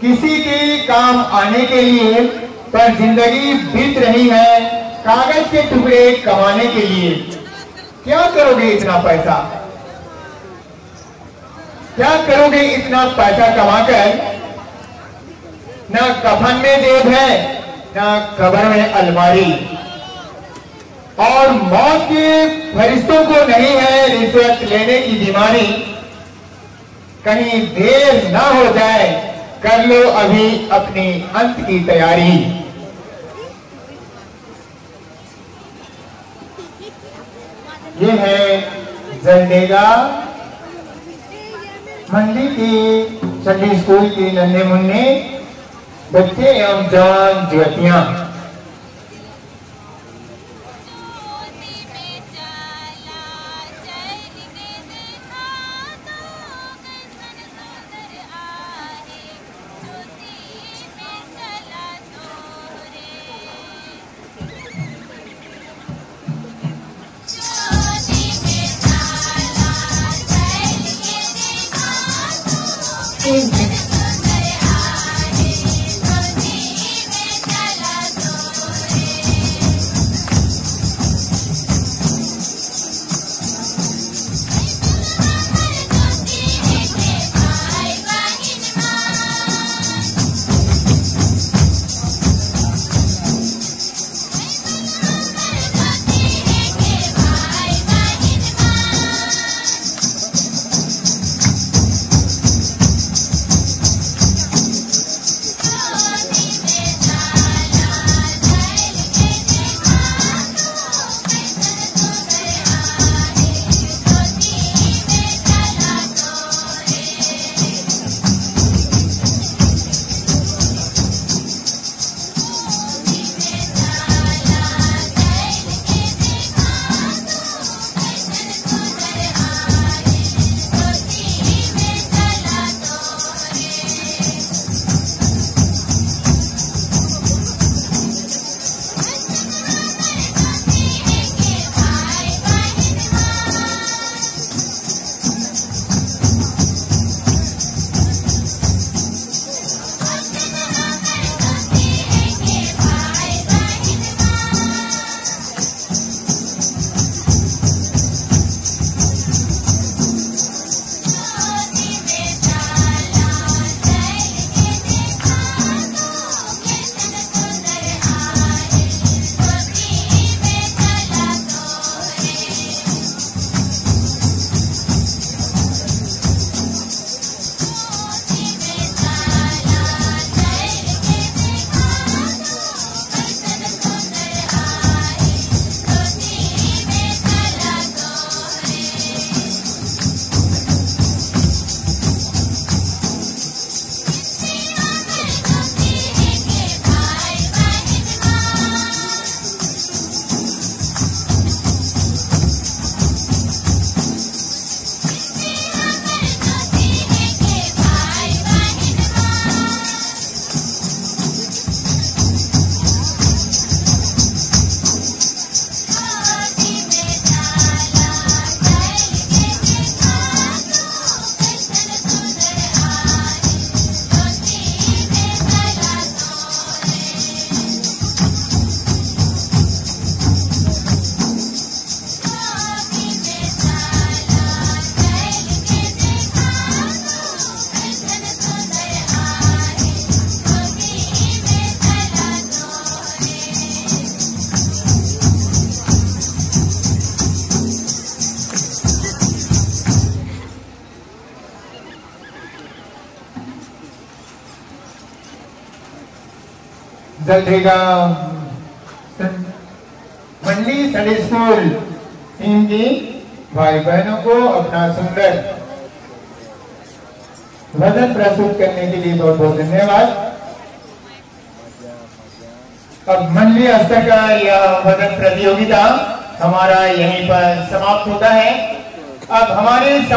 किसी के काम आने के लिए, पर जिंदगी बीत रही है कागज के टुकड़े कमाने के लिए। क्या करोगे इतना पैसा, क्या करोगे इतना पैसा कमाकर? ना कफन में जेब है, ना कब्र में अलमारी, और मौत के फरिश्तों को नहीं है रिश्वत लेने की बीमारी। कहीं देर ना हो जाए, कर लो अभी अपनी अंत की तैयारी। ये है जलडेगा मंडी की सभी स्कूल के नन्हे मुन्ने बच्चे एवं जवान युवतियां। जलडेगा मंडी सड़ी स्कूल इनकी भाई बहनों को अपना सुंदर वजन प्रस्तुत करने के लिए बहुत बहुत धन्यवाद। अब मंडली स्तर का यह वजन प्रतियोगिता हमारा यहीं पर समाप्त होता है। अब हमारे